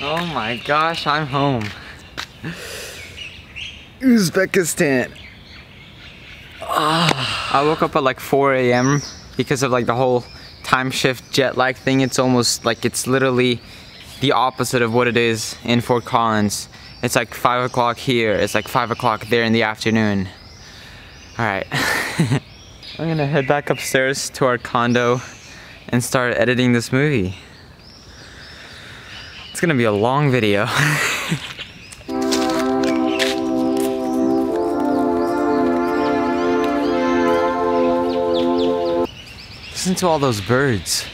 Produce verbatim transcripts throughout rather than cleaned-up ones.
Oh my gosh, I'm home. Uzbekistan. Oh. I woke up at like four A M because of like the whole time shift jet lag thing. It's almost like it's literally the opposite of what it is in Fort Collins. It's like five o'clock here. It's like five o'clock there in the afternoon. All right. I'm gonna head back upstairs to our condo and start editing this movie. It's gonna be a long video. Listen to all those birds.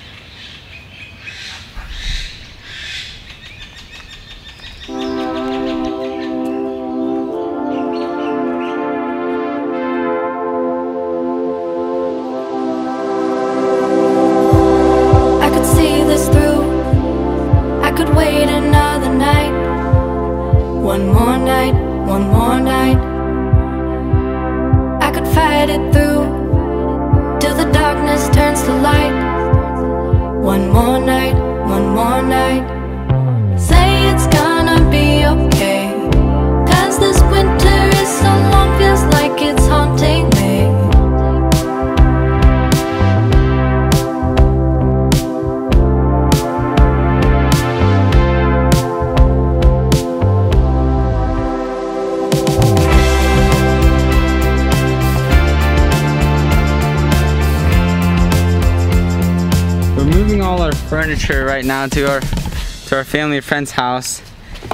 Furniture right now to our to our family and friend's house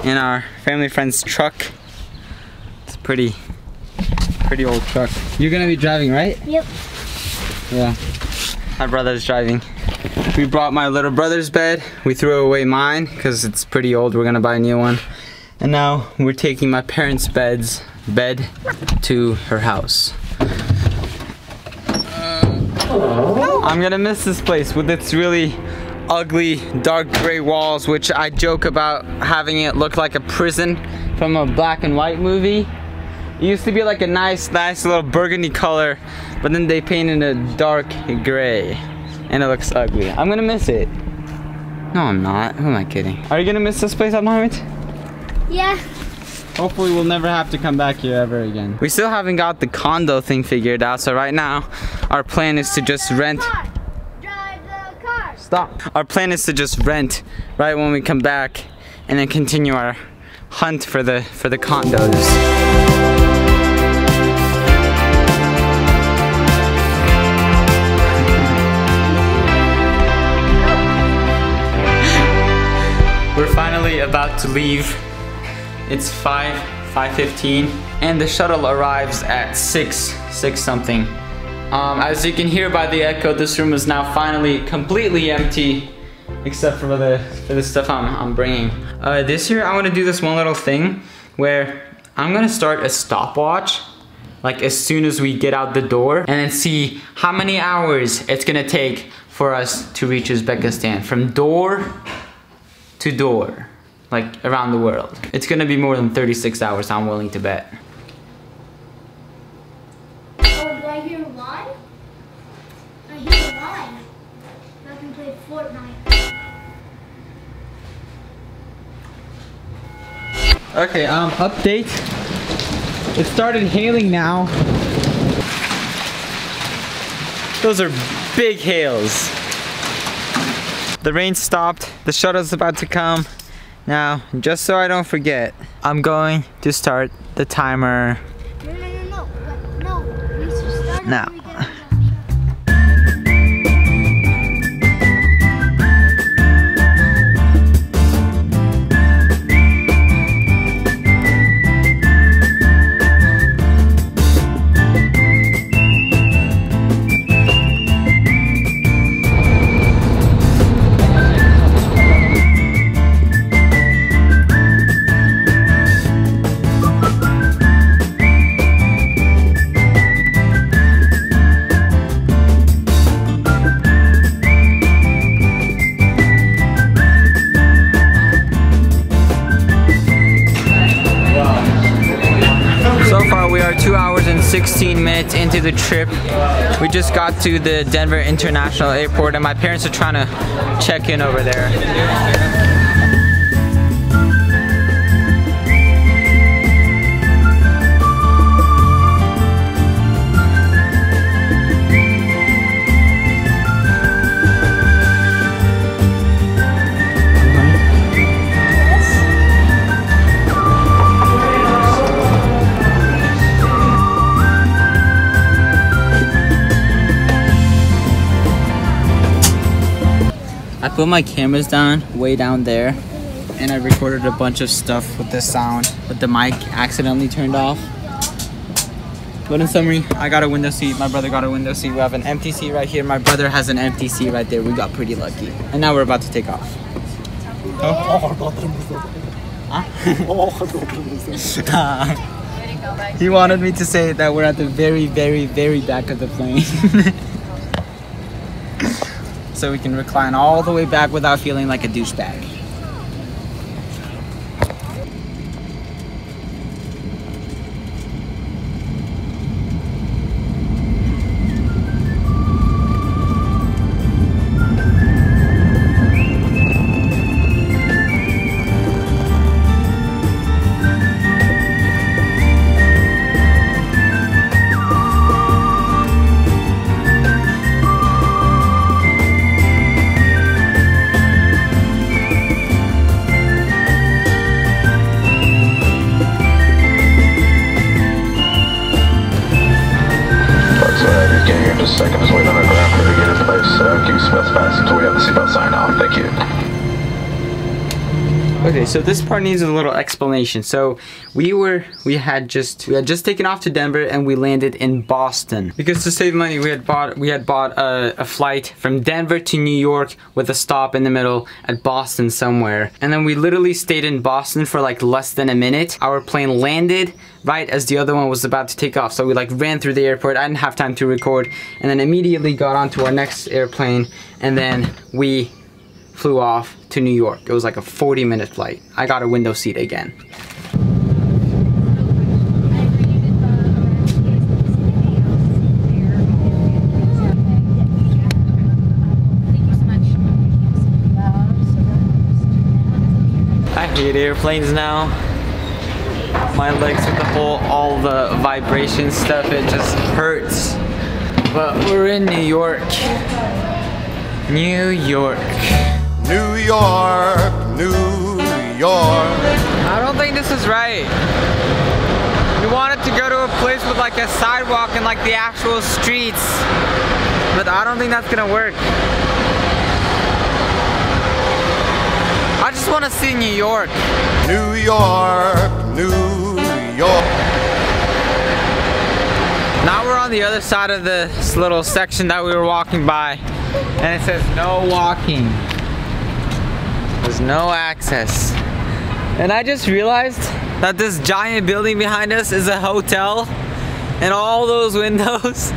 in our family and friend's truck. It's a pretty pretty old truck. You're gonna be driving, right? Yep. Yeah. My brother's driving. We brought my little brother's bed. We threw away mine because it's pretty old. We're gonna buy a new one. And now we're taking my parents' bed's bed to her house. Uh, I'm gonna miss this place with its really ugly dark gray walls, which I joke about having it look like a prison from a black and white movie. It used to be like a nice nice little burgundy color, but then they painted a dark gray and it looks ugly. I'm gonna miss it. No, I'm not. Who am I kidding? Are you gonna miss this place, Mohammed? Yeah. Hopefully we'll never have to come back here ever again. We still haven't got the condo thing figured out, so right now our plan is to just rent. Stop. Our plan is to just rent right when we come back and then continue our hunt for the for the condos. We're finally about to leave. It's five, five fifteen and the shuttle arrives at six, six something. Um, as you can hear by the echo, this room is now finally completely empty, except for the for the stuff I'm, I'm bringing. Uh, this year, I want to do this one little thing where I'm gonna start a stopwatch, like as soon as we get out the door, and then see how many hours it's gonna take for us to reach Uzbekistan from door to door, like around the world. It's gonna be more than thirty-six hours, I'm willing to bet. Okay, um, update. It started hailing now. Those are big hails. The rain stopped. The shuttle's about to come. Now, just so I don't forget, I'm going to start the timer. No, no, no, no. No, we should start now. sixteen minutes into the trip. We just got to the Denver International Airport and my parents are trying to check in over there. put my cameras down way down there, and I recorded a bunch of stuff with the sound, but the mic accidentally turned off. But in summary, I got a window seat, my brother got a window seat, we have an empty seat right here, my brother has an empty seat right there, we got pretty lucky. And now we're about to take off. Oh. He wanted me to say that we're at the very, very, very back of the plane. So we can recline all the way back without feeling like a douchebag. Okay, so this part needs a little explanation. So we were, we had just, we had just taken off to Denver and we landed in Boston. Because to save money, we had bought, we had bought a, a flight from Denver to New York with a stop in the middle at Boston somewhere. And then we literally stayed in Boston for like less than a minute. Our plane landed right as the other one was about to take off. So we like ran through the airport. I didn't have time to record, and then immediately got onto our next airplane, and then we flew off to New York. It was like a forty minute flight. I got a window seat again. I hate airplanes now. My legs with the whole, all the vibration stuff, it just hurts. But we're in New York. New York. New York, New York. I don't think this is right. We wanted to go to a place with like a sidewalk and like the actual streets, but I don't think that's gonna work. I just wanna see New York. New York, New York. Now we're on the other side of this little section that we were walking by, and it says no walking. There's no access. And I just realized that this giant building behind us is a hotel, and all those windows,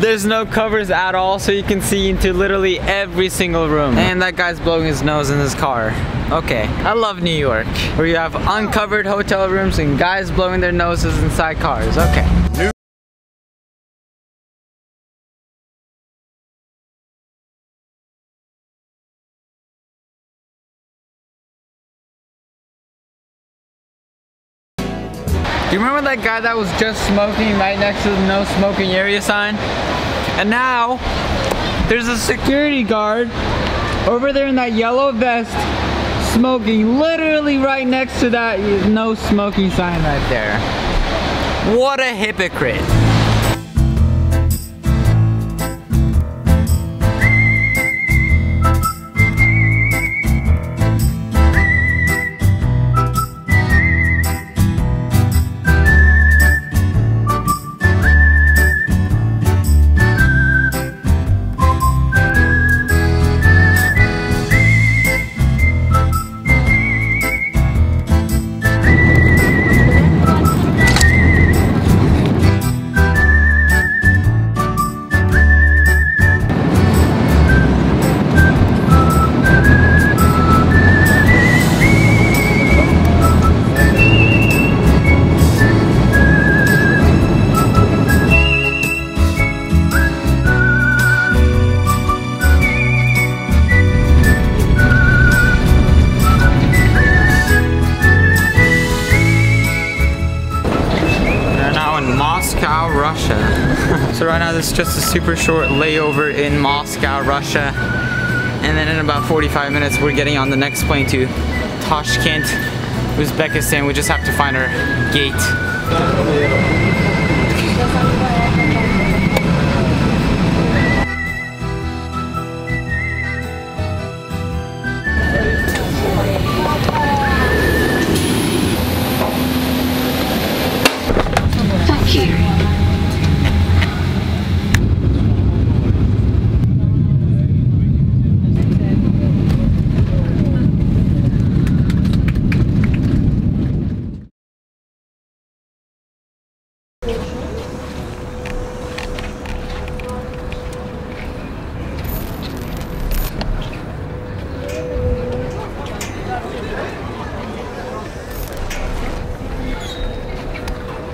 there's no covers at all, so you can see into literally every single room. And that guy's blowing his nose in his car. Okay, I love New York, where you have uncovered hotel rooms and guys blowing their noses inside cars. Okay. Do you remember that guy that was just smoking right next to the no smoking area sign? And now, there's a security guard over there in that yellow vest smoking literally right next to that no smoking sign right there. What a hypocrite. Moscow, Russia. So right now this is just a super short layover in Moscow, Russia, and then in about forty-five minutes we're getting on the next plane to Tashkent, Uzbekistan. We just have to find our gate.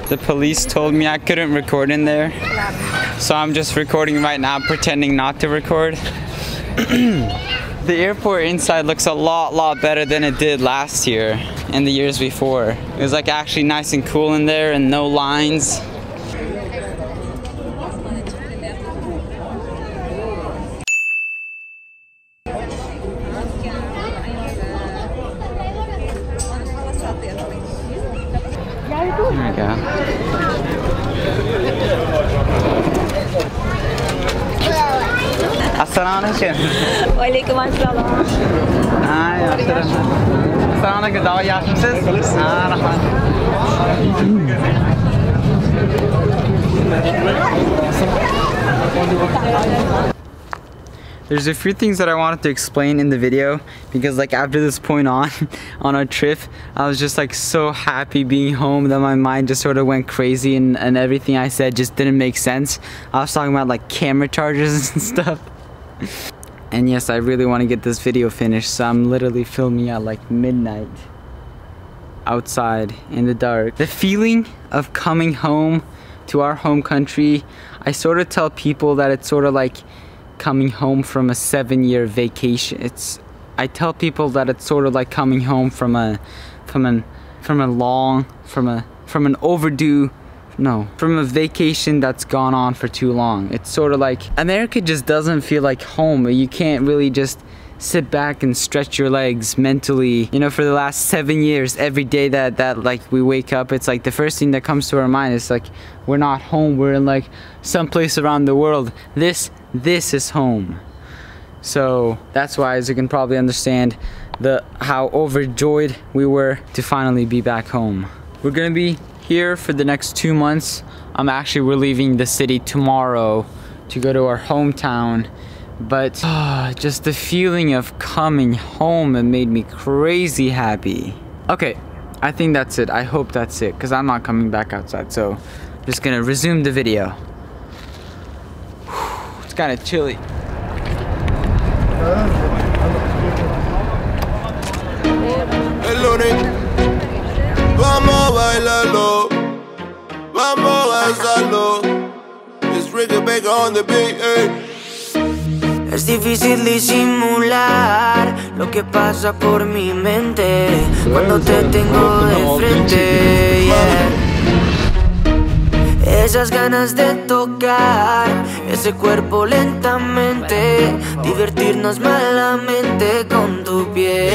The police told me I couldn't record in there, so I'm just recording right now, pretending not to record. The airport inside looks a lot, lot better than it did last year and the years before. It was like actually nice and cool in there and no lines. There we go. Assalamualaikum. Waalaikum assalam. Ay, assalam. Assalamualaikum. Dava yaxshimisiz? Ha, rahmat. There's a few things that I wanted to explain in the video because like after this point on on our trip, I was just like so happy being home that my mind just sort of went crazy and, and everything I said just didn't make sense. I was talking about like camera chargers and stuff. And yes, I really want to get this video finished, so I'm literally filming at like midnight outside in the dark. The feeling of coming home to our home country, I sort of tell people that it's sort of like coming home from a seven-year vacation. It's I tell people that it's sort of like coming home from a from an from a long from a from an overdue no from a vacation that's gone on for too long. It's sort of like America just doesn't feel like home. You can't really just sit back and stretch your legs mentally, you know. For the last seven years, every day that that like we wake up, it's like the first thing that comes to our mind is like we're not home, we're in like someplace around the world. This This is home. So that's why, as you can probably understand, the how overjoyed we were to finally be back home. We're gonna be here for the next two months. I'm actually we're leaving the city tomorrow to go to our hometown, but oh, just the feeling of coming home, it made me crazy happy. Okay, I think that's it. I hope that's it, because I'm not coming back outside, so I'm just gonna resume the video. It's kind of chilly. Vamos a bailarlo, vamos a danzarlo. It's Ricky Baker on the beat. Es difícil disimular lo que pasa por mi mente cuando te tengo de frente. Yeah. Esas ganas de tocar ese cuerpo lentamente, divertirnos malamente con tu piel.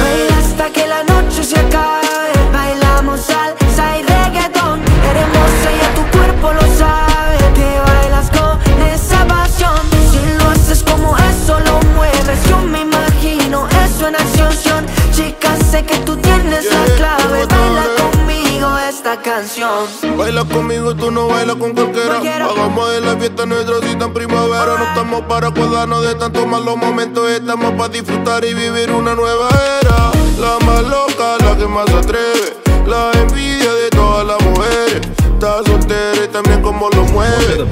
Baila hasta que la noche se acabe, bailamos salsa y reggaetón. Eres hermosa y a tu cuerpo lo sabe, te bailas con esa pasión. Si lo haces como eso lo mueves, yo me imagino eso en acción. Chica, sé que tú tienes la clave, baila conmigo esta canción. Baila conmigo, tú no bailas con cualquiera. Hagamos de la fiesta nuestra cita en primavera. No estamos para acordarnos de tantos malos momentos, estamos para disfrutar y vivir una nueva era. La más loca, la que más se atreve, la envidia de todas las mujeres. Está soltera y también como lo mueve.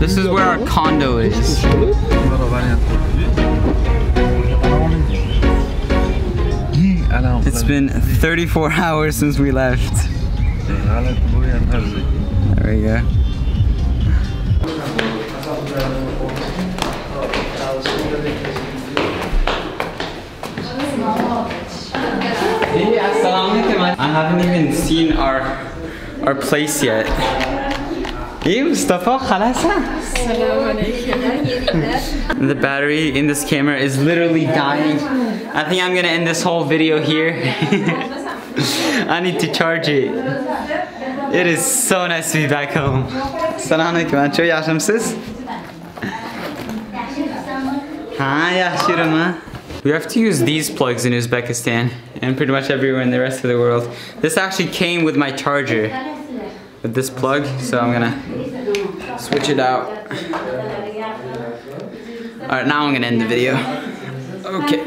This is where our condo is. It's been thirty-four hours since we left. There we go. I haven't even seen our our place yet. Hey Mustafa, khalas. The battery in this camera is literally dying. I think I'm gonna end this whole video here. I need to charge it. It is so nice to be back home. Assalamu alaikum. Ancho yaxshimisiz? Ha, yaxshiman. We have to use these plugs in Uzbekistan and pretty much everywhere in the rest of the world. This actually came with my charger, with this plug, so I'm gonna switch it out. Alright, now I'm gonna end the video. Okay.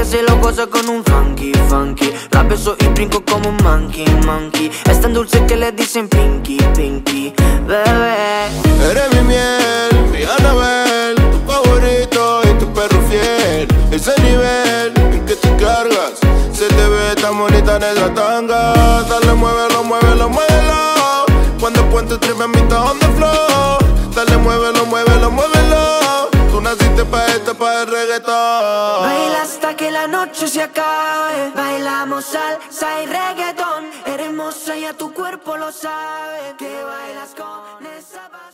ella se lo goza con un funky, funky. La beso y brinco como un monkey, monkey. Es tan dulce que le dicen pinky, pinky, bebé. Eres mi miel, mi Anabel, tu favorito y tu perro fiel. Ese nivel en que te cargas, se te ve tan bonita en esa tanga. Dale, muévelo, muévelo, muévelo. Cuando ponte tripe en mitad on the floor. Dale, muévelo, muévelo, muévelo. Tú naciste pa' esto, pa' el reggaetón. Baila hasta que la noche se acabe. Bailamos salsa y reggaetón. Eres hermosa y a tu cuerpo lo sabe. Que bailas con esa...